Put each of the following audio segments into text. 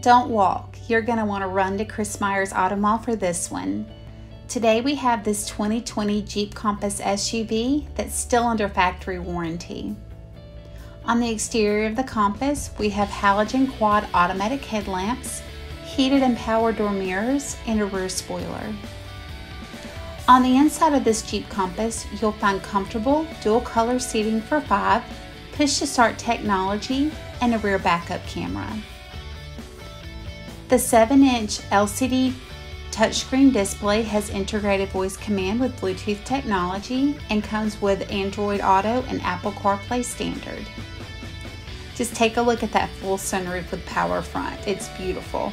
Don't walk. You're going to want to run to Chris Myers Automall for this one. Today we have this 2020 Jeep Compass SUV that's still under factory warranty. On the exterior of the Compass, we have halogen quad automatic headlamps, heated and power door mirrors, and a rear spoiler. On the inside of this Jeep Compass, you'll find comfortable dual color seating for 5, push to start technology, and a rear backup camera. The 7-inch LCD touchscreen display has integrated voice command with Bluetooth technology and comes with Android Auto and Apple CarPlay standard. Just take a look at that full sunroof with power front. It's beautiful.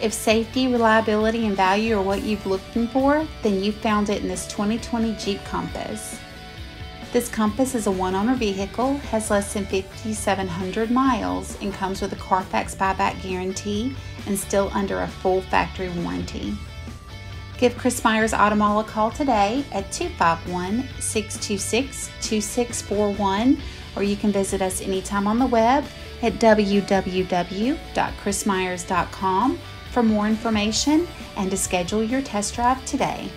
If safety, reliability, and value are what you've looked for, then you've found it in this 2020 Jeep Compass. This Compass is a one-owner vehicle, has less than 5,700 miles, and comes with a Carfax buyback guarantee and still under a full factory warranty. Give Chris Myers Automall a call today at 251-626-2641, or you can visit us anytime on the web at www.chrismyers.com for more information and to schedule your test drive today.